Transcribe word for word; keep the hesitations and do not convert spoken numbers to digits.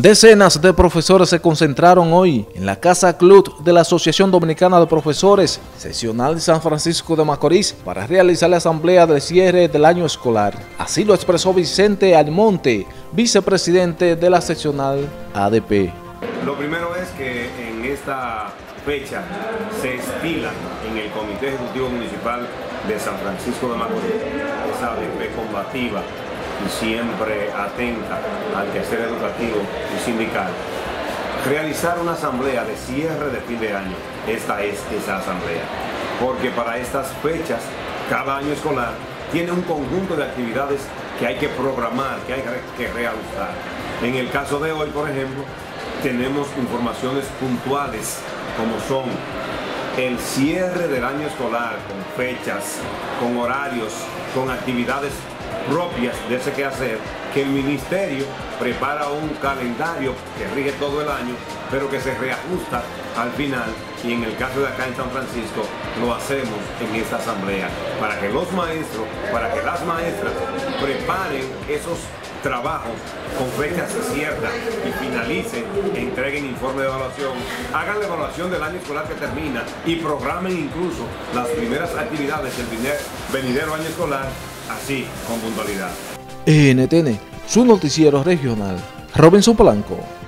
Decenas de profesores se concentraron hoy en la Casa Club de la Asociación Dominicana de Profesores Seccional de San Francisco de Macorís para realizar la asamblea del cierre del año escolar. Así lo expresó Vicente Almonte, vicepresidente de la seccional A D P. Lo primero es que en esta fecha se estila en el Comité Ejecutivo Municipal de San Francisco de Macorís esa A D P combativa y siempre atenta al quehacer educativo y sindical. Realizar una asamblea de cierre de fin de año, esta es esa asamblea, porque para estas fechas, cada año escolar tiene un conjunto de actividades que hay que programar, que hay que realizar. En el caso de hoy, por ejemplo, tenemos informaciones puntuales, como son el cierre del año escolar, con fechas, con horarios, con actividades propias de ese quehacer, que el ministerio prepara un calendario que rige todo el año, pero que se reajusta al final, y en el caso de acá en San Francisco lo hacemos en esta asamblea, para que los maestros, para que las maestras preparen esos trabajos con fechas ciertas y finalicen, entreguen informe de evaluación, hagan la evaluación del año escolar que termina y programen incluso las primeras actividades del venidero año escolar, así, con puntualidad. N T N, su noticiero regional. Robinson Polanco.